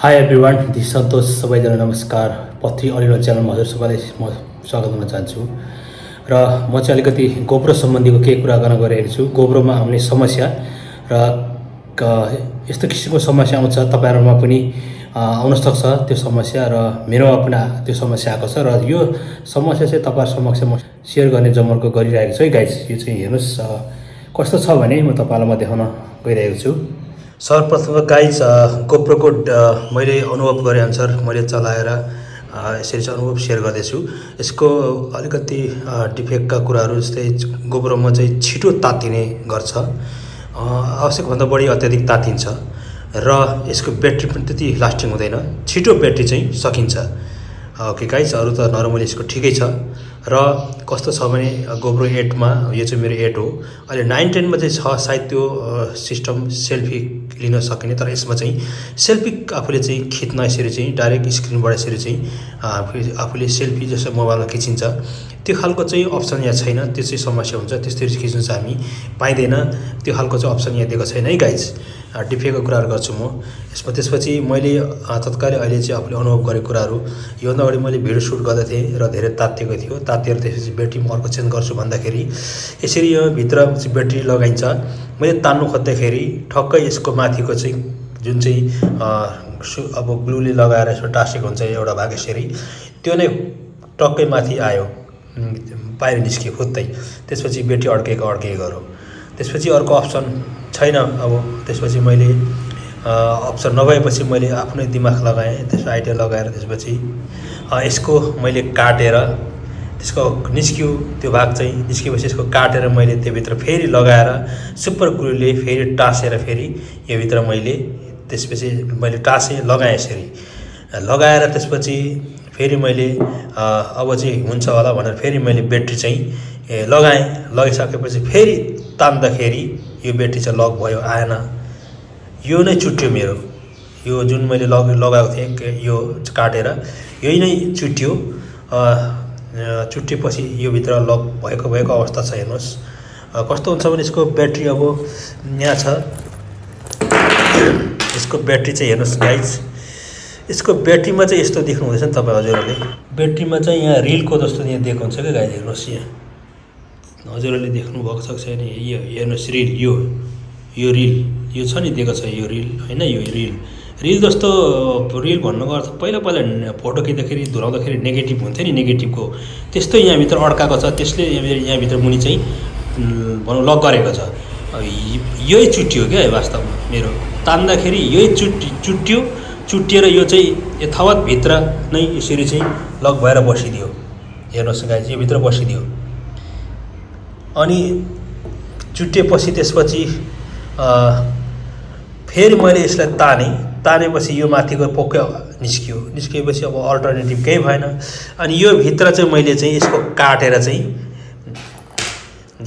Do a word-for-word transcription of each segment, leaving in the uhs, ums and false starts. High everyone the सन्तोष सबैजना नमस्कार। पथरी अलिवल च्यानलमा हजुर सबैलाई म स्वागत गर्न चाहन्छु र म चाहिँ अलिकति गोप्रो सम्बन्धीको केही कुरा गर्न गइरहेको छु। गोप्रोमा आउने समस्या र यस्तो किसिमको समस्या आउँछ, तपाईहरुमा पनि आउन सक्छ त्यो समस्या र मेरोमा पनि त्यो समस्या आएको छ र यो समस्या चाहिँ तपाईहरु समक्ष म सेयर गर्ने जमर्को गरिरहेको छु है गाइस। यो चाहिँ हेर्नुस् कस्तो छ भने म तपाईहरुलाई म देखाउन गइरहेको छु। सर्वप्रथम गाइज गोप्रो को मैले अनुभव गरे अनुसार मैले चलाएर यसरी चाहिँ अनुभव सेयर गर्दैछु। यसको अलिकति डिफेक्टका कुराहरू जस्तै गोप्रोमा चाहिँ छिटो तातिने गर्छ, आवश्यकभन्दा बढी अत्यधिक तातिन्छ र यसको ब्याट्री पनि त्यति लास्टिङ हुँदैन, छिटो ब्याट्री चाहिँ सकिन्छ। ओके गाइज, अरू त नर्मली यसको ठिकै छ। र कस्तो छ भने गोप्रो एटमा, यो चाहिँ मेरो एट हो, अहिले नाइन टेनमा चाहिँ छ सायद त्यो सिस्टम सेल्फी लिन सकिने, तर यसमा चाहिँ सेल्फी आफूले चाहिँ खिच्न यसरी चाहिँ डाइरेक्ट स्क्रिनबाट यसरी चाहिँ आफूले सेल्फी जस्तो मोबाइलमा खिचिन्छ त्यो खालको चाहिँ अप्सन यहाँ छैन। त्यो चाहिँ समस्या हुन्छ, त्यस्तै खिच्नु चाहिँ हामी पाइँदैन, त्यो खालको चाहिँ अप्सन यहाँ दिएको छैन है गाइज। डिफेक्टको कुराहरू गर्छु म यसमा। त्यसपछि मैले तत्कालै अहिले चाहिँ आफूले अनुभव गरेको कुराहरू, योभन्दा अगाडि मैले भिडियो सुट गर्दा थिएँ र धेरै तातिएको थियो, तातेर त्यसपछि ब्याट्री म अर्को चेन्ज गर्छु भन्दाखेरि यसरी यो भित्र ब्याट्री लगाइन्छ। मैले तान्नु खोज्दाखेरि ठक्कै यसको माथिको चाहिँ जुन चाहिँ अब ग्लुले लगाएर यसो टासेको हुन्छ एउटा भाग, यसरी त्यो नै टक्कै माथि आयो, बाहिर निस्कियो खोज्दै, त्यसपछि ब्याट्री अड्केको अड्केको गऱ्यो। त्यसपछि अर्को अप्सन छैन। अब त्यसपछि मैले अप्सन नभएपछि मैले आफ्नै दिमाग लगाएँ, त्यसपछि आइडिया लगाएर त्यसपछि यसको मैले काटेर त्यसको निस्क्यो त्यो भाग चाहिँ, निस्केपछि यसको काटेर मैले त्योभित्र फेरि लगाएर सुपर ग्लुले फेरि टासेर फेरि यो भित्र मैले त्यसपछि मैले टासेँ लगाएँ यसरी लगाएर त्यसपछि फेरि मैले अब चाहिँ हुन्छ होला भनेर फेरि मैले ब्याट्री चाहिँ लगाएँ। लगाइसकेपछि फेरि तान्दाखेरि यो ब्याट्री चाहिँ लक भयो, आएन, यो नै चुट्यो मेरो, यो जुन मैले लग लगाएको थिएँ यो काटेर यही नै चुट्यो। चुट्टेपछि यो भित्र लक भएको भएको अवस्था छ। हेर्नुहोस् कस्तो हुन्छ भने यसको ब्याट्री अब यहाँ छ, यसको ब्याट्री चाहिँ हेर्नुहोस् गाइज, यसको ब्याट्रीमा चाहिँ यस्तो देख्नु हुँदैछ नि तपाईँ हजुरहरूले, ब्याट्रीमा चाहिँ यहाँ रिलको जस्तो यहाँ दिएको हुन्छ क्या गाइज। हेर्नुहोस् यहाँ हजुरहरूले देख्नु भएको सक्छ नि, यो हेर्नुहोस् रिल, यो यो रिल यो छ नि दिएको छ, यो रिल होइन, यो रिल रिल जस्तो रिल भन्नुको अर्थ पहिला पहिला फोटो खिच्दाखेरि धुराउँदाखेरि नेगेटिभ हुन्थ्यो नि, नेगेटिभको त्यस्तै यहाँभित्र अड्काएको छ, त्यसले यहाँभित्र मुनि चाहिँ भनौँ लक गरेको छ। यही चुट्टियो क्या वास्तवमा, मेरो तान्दाखेरि यही चुट्टी चुट्टियो चुट्टिएर यो चाहिँ यथावत भित्र नै यसरी चाहिँ लक भएर बसिदियो। हेर्नुहोस् गाइज, यो भित्र बसिदियो। अनि चुट्टिएपछि त्यसपछि फेरि मैले यसलाई तानेँ, तानेपछि यो माथिको पोको निस्कियो, निस्किएपछि अब अल्टरनेटिभ केही भएन। अनि यो भित्र चाहिँ मैले चाहिँ यसको काटेर चाहिँ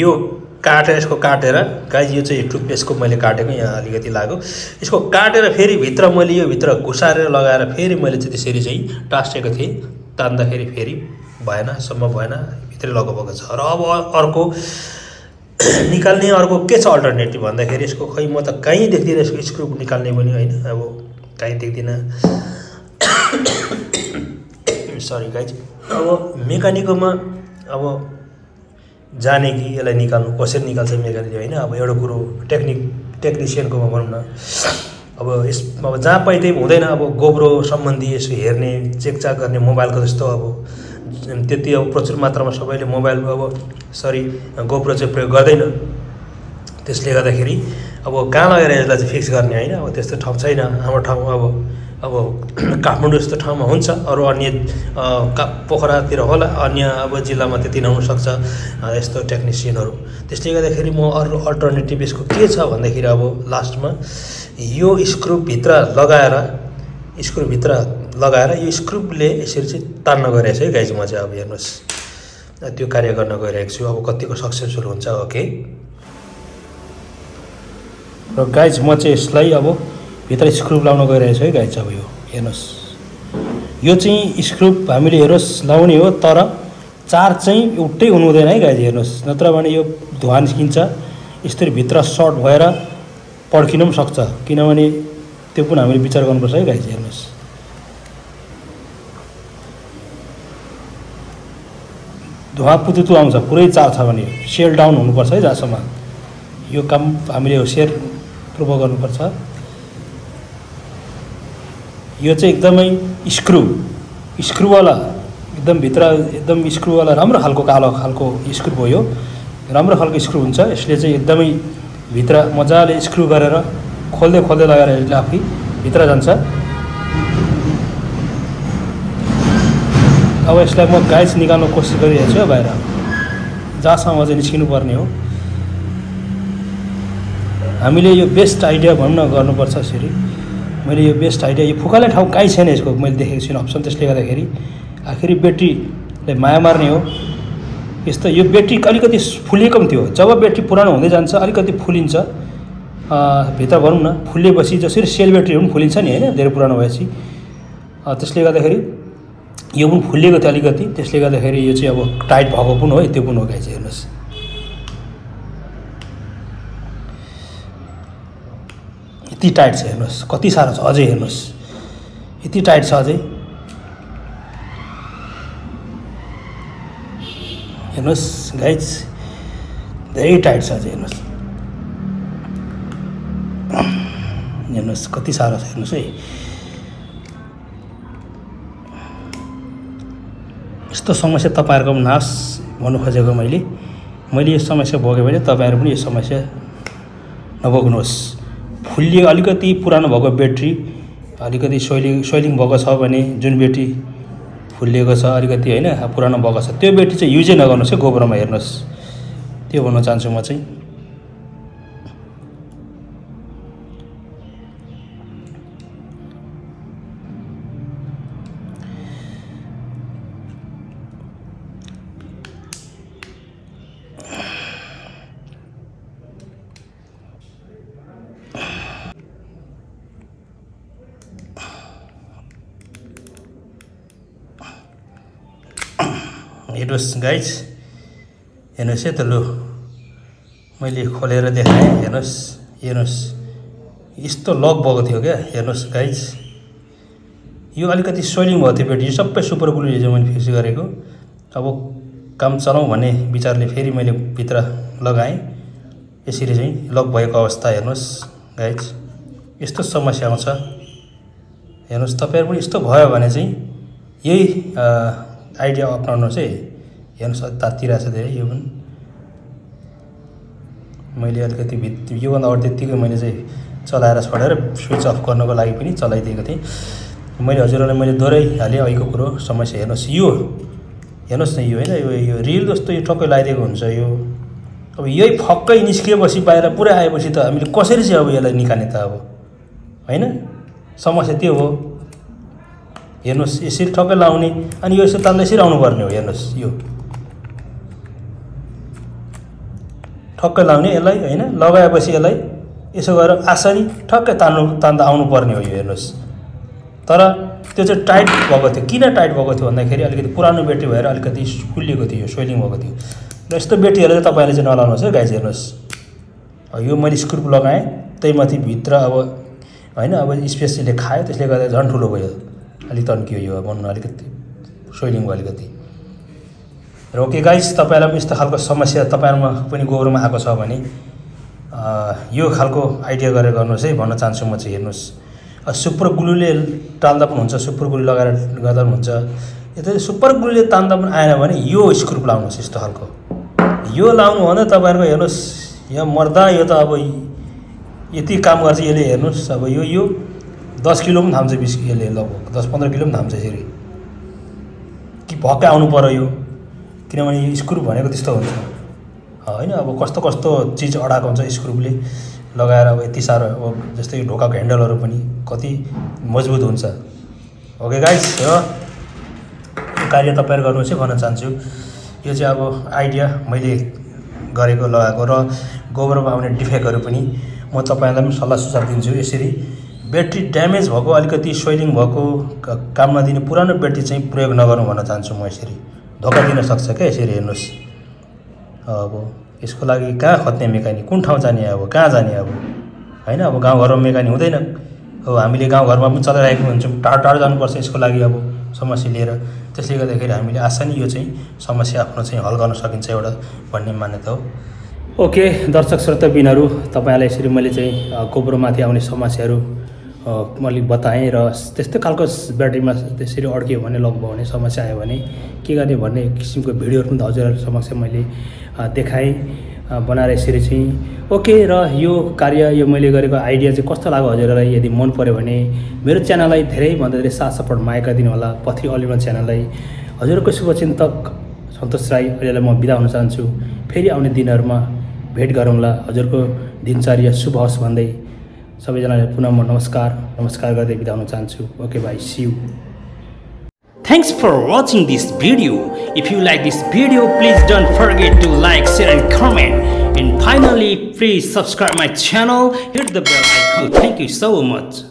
यो काटेर यसको काटेर गाइज, यो चाहिँ टुथपेस्टको मैले काटेको यहाँ अलिकति लाग्यो, यसको काटेर फेरि भित्र मैले यो भित्र घुसारेर लगाएर फेरि मैले चाहिँ त्यसरी चाहिँ टाँसेको थिएँ, तान्दाखेरि फेरि भएन, सम्भव भएन, भित्रै लगाएको छ। र अब अर्को निकाल्ने अर्को के छ अल्टरनेटिभ भन्दाखेरि यसको खै म त कहीँ देख्दिनँ यसको स्क्रुप निकाल्ने पनि होइन, अब कहीँ देख्दिनँ सरी गाइज। अब मेकानिकमा अब जाने कि यसलाई निकाल्नु कसरी निकाल्छ मेकानिक होइन, अब एउटा कुरो टेक्निक टेक्निसियनकोमा भनौँ न, अब यस अब जहाँ पाइ त्यही हुँदैन। अब गोप्रो सम्बन्धी यसो हेर्ने चेकचाक गर्ने मोबाइलको जस्तो अब त्यति अब प्रचुर मात्रामा सबैले मोबाइल अब सरी गोप्रो चाहिँ प्रयोग गर्दैन, त्यसले गर्दाखेरि अब कहाँ लगेर यसलाई चाहिँ फिक्स गर्ने होइन, अब त्यस्तो ठाउँ छैन हाम्रो ठाउँमा। अब अब काठमाडौँ जस्तो ठाउँमा हुन्छ, अरू अन्य पोखरातिर होला, अन्य अब जिल्लामा त्यति नहुनसक्छ यस्तो टेक्निसियनहरू, त्यसले गर्दाखेरि म अरू अल्टरनेटिभ यसको के छ भन्दाखेरि अब लास्टमा यो स्क्रुपभित्र लगाएर स्क्रुपभित्र लगाएर यो स्क्रुपले यसरी चाहिँ तान्न गइरहेको छु है गाइज। म चाहिँ अब हेर्नुहोस् त्यो कार्य गर्न गइरहेको छु, अब कतिको सक्सेसफुल हुन्छ। ओके र गाइज, म चाहिँ यसलाई अब भित्र स्क्रुप लाउन गइरहेको छु है गाइज। अब यो हेर्नुहोस्, यो चाहिँ स्क्रुप हामीले हेर्नुहोस् लाउने हो, तर चार चाहिँ एउटै हुनु हुँदैन है गाइज। हेर्नुहोस् नत्र भने यो धुवा निस्किन्छ, यसरी भित्र सर्ट भएर पड्किन पनि सक्छ, किनभने त्यो पनि हामीले विचार गर्नुपर्छ है गाइज। हेर्नुस् धुवा पुतुतु आउँछ पुरै चार छ भने सेल डाउन हुनुपर्छ है जहाँसम्म यो काम हामीले होसियार पूर्व गर्नुपर्छ। यो चाहिँ एकदमै स्क्रु स्क्रुवाला एकदम भित्र एकदम स्क्रुवाला राम्रो खालको कालो खालको स्क्रु हो यो, राम्रो खालको स्क्रु हुन्छ यसले चाहिँ एकदमै भित्र मजाले स्क्रु गरेर खोल्दै खोल्दै लगाएर यसले आफै भित्र जान्छ। अब यसलाई म गाइस निकाल्नु कोसिस गरिरहेको छु बाहिर जहाँसम्म चाहिँ निस्किनु पर्ने हो। हामीले यो बेस्ट आइडिया भन्न गर्नुपर्छ यसरी। मैले यो बेस्ट आइडिया यो फुकाले ठाउँ कहीँ छैन यसको मैले देखेको छुइनँ अप्सन। त्यसले गर्दाखेरि आखिरी ब्याट्रीलाई माया मार्ने हो यस्तो। यो ब्याट्री अलिकति फुलिएको पनि थियो, जब ब्याट्री पुरानो हुँदै जान्छ अलिकति फुलिन्छ भित्र भनौँ न, फुलिएपछि जसरी सेल ब्याट्रीहरू पनि फुलिन्छ नि होइन धेरै पुरानो भएपछि, त्यसले गर्दाखेरि यो पनि फुलिएको थियो अलिकति। त्यसले गर्दाखेरि यो चाहिँ अब टाइट भएको पनि हो त्यो पनि हो गाइज। हेर्नुहोस् यति टाइट छ, हेर्नुहोस् कति साह्रो छ अझै, हेर्नुहोस् यति टाइट छ अझै। हेर्नुहोस् गाइज धेरै टाइट छ अझै, हेर्नुहोस् हेर्नुहोस् कति साह्रो छ हेर्नुहोस् है। यस्तो समस्या तपाईहरुको नाश भन्नु खोजेको मैले मैले यो समस्या भोगे भने तपाईहरु पनि यो समस्या नभोग्नुहोस्। फुल्ली अलिकति पुरानो भएको ब्याट्री अलिकति सोइलिङ सोइलिङ भएको छ भने जुन ब्याट्री फुल्लिएको छ अलिकति हैन पुरानो भएको छ त्यो ब्याट्री चाहिँ युज नगर्नुस् है गोब्रोमा। हेर्नुस् त्यो भन्न चाहन्छु म चाहिँ। हेर्नुहोस् गाइज हेर्नुहोस् है त लु मैले खोलेर देखाएँ। हेर्नुहोस् हेर्नुहोस् यस्तो लक भएको थियो क्या। हेर्नुहोस् गाइज यो अलिकति सोइलिङ भएको थियो ब्याट्री, यो सबै सुपर ग्लू हिजो मैले फिक्स गरेको। अब काम चलाउँ भन्ने विचारले फेरि मैले भित्र लगाएँ यसरी चाहिँ लक भएको अवस्था। हेर्नुहोस् गाइज यस्तो समस्या आउँछ। हेर्नुहोस् तपाईँहरू पनि यस्तो भयो भने चाहिँ यही आइडिया अपनाउनुहोस् है। हेर्नुहोस् तातिरहेको छ धेरै, यो पनि मैले अलिकति भित्र योभन्दा अरू त्यत्तिकै मैले चाहिँ चलाएर छोडेर स्विच अफ गर्नको लागि पनि चलाइदिएको थिएँ मैले। हजुरहरूलाई मैले दोहोऱ्याइहालेँ अहिलेको कुरो समस्या। हेर्नुहोस् यो हेर्नुहोस् न यो होइन यो यो रिल जस्तो यो टक्कै लगाइदिएको हुन्छ यो। अब यही फक्कै निस्किएपछि बाहिर पुरै आएपछि त हामीले कसरी चाहिँ अब यसलाई निकाल्ने त अब होइन, समस्या त्यो हो। हेर्नुहोस् यसरी ठक्कै लाउने अनि यो यसो तान्दै यसरी आउनुपर्ने हो। हेर्नुहोस् यो ठक्कै लाउने यसलाई होइन, लगाएपछि यसलाई यसो गरेर आसानी ठक्कै तान्नु तान्दा आउनुपर्ने हो यो। हेर्नुहोस् तर त्यो चाहिँ टाइट भएको थियो। किन टाइट भएको थियो भन्दाखेरि अलिकति पुरानो ब्याट्री भएर अलिकति फुलिएको थियो यो, सोइलिङ भएको थियो। र यस्तो ब्याट्रीहरूलाई चाहिँ तपाईँले चाहिँ नलाउनुहोस् है गाइज। हेर्नुहोस् यो मैले स्क्रुप लगाएँ त्यही माथि भित्र अब होइन अब स्पेसले खायो त्यसले गर्दा झन् ठुलो भयो, अलिक तन्कियो यो भन्नु अलिकति सोइलिङ भयो अलिकति। र ओके गाइज तपाईँलाई पनि यस्तो खालको समस्या तपाईँहरूमा पनि गोब्रोमा आएको छ भने यो खालको आइडिया गरेर गर्नुहोस् है भन्न चाहन्छु म चाहिँ। हेर्नुहोस् सुपर ग्लुले टाल्दा पनि हुन्छ, सुपर ग्लु लगाएर गर्दा पनि हुन्छ, यता सुपर ग्लुले तान्दा पनि आएन भने यो स्क्रुप लाउनुहोस् यस्तो खालको। यो लाउनु भन्दा तपाईँहरूको हेर्नुहोस् यो मर्दा यो त अब यति काम गर्छ यसले। हेर्नुहोस् अब यो यो दस किलो पनि थाम्छ, बिस किलोले लगभग दस पन्ध्र किलो पनि थाम्छ यसरी। कि भक्कै आउनु पऱ्यो यो, किनभने यो स्क्रुप भनेको त्यस्तो हुन्छ होइन। अब कस्तो कस्तो चिज अडाएको हुन्छ स्क्रुपले लगाएर, अब यति साह्रो अब जस्तै ढोकाको ह्यान्डलहरू पनि कति मजबुत हुन्छ। ओके गाइज हो कार्य तपाईँहरू गर्नुहोस् है भन्न चाहन्छु। यो चाहिँ अब आइडिया मैले गरेको लगाएको र गोबरमा आउने डिफेक्टहरू पनि म तपाईँलाई पनि सल्लाह सुझाव दिन्छु। यसरी ब्याट्री ड्यामेज भएको अलिकति सोइलिङ भएको काममा दिने पुरानो ब्याट्री चाहिँ प्रयोग नगर्नु भन्न चाहन्छु म। यसरी धोका दिन सक्छ क्या यसरी। हेर्नुहोस् अब यसको लागि कहाँ खोज्ने मेकानिक, कुन ठाउँ जाने, अब कहाँ जाने अब होइन। अब गाउँघरमा मेकानिक हुँदैन, हामीले गाउँघरमा पनि चलाइरहेको हुन्छौँ, टाढो टाढो जानुपर्छ यसको लागि अब समस्या लिएर। त्यसले गर्दाखेरि हामीले आशा नि यो चाहिँ समस्या आफ्नो चाहिँ हल गर्न सकिन्छ एउटा भन्ने मान्यता हो। ओके दर्शक श्रोताबिनहरू, तपाईलाई यसरी मैले चाहिँ गोब्रोमाथि आउने समस्याहरू मैले बताएँ र त्यस्तै खालको ब्याट्रीमा त्यसरी अड्कियो भने लक भयो भने समस्या आयो भने के गर्ने भन्ने किसिमको भिडियोहरू पनि हजुरहरू समक्ष मैले देखाएँ बनाएर यसरी चाहिँ। ओके र यो कार्य यो मैले गरेको आइडिया चाहिँ कस्तो लाग्यो हजुरहरूलाई? यदि मन पऱ्यो भने मेरो च्यानललाई धेरैभन्दा धेरै साथ सपोर्ट मागेका दिनुहोला। पथरी अलिमन च्यानललाई हजुरको शुभचिन्तक सन्तोष राई अहिले म बिदा हुन चाहन्छु। फेरि आउने दिनहरूमा भेट गरौँला। हजुरको दिनचर्या शुभ होस् भन्दै सबैजनालाई पुनः म नमस्कार नमस्कार गर्दै बिदा हुन चाहन्छु। Okay bye, see you. Thanks for watching this video. If you like this video, please don't forget to like, share and comment. And finally, please subscribe my channel, hit the bell icon. Thank you so much.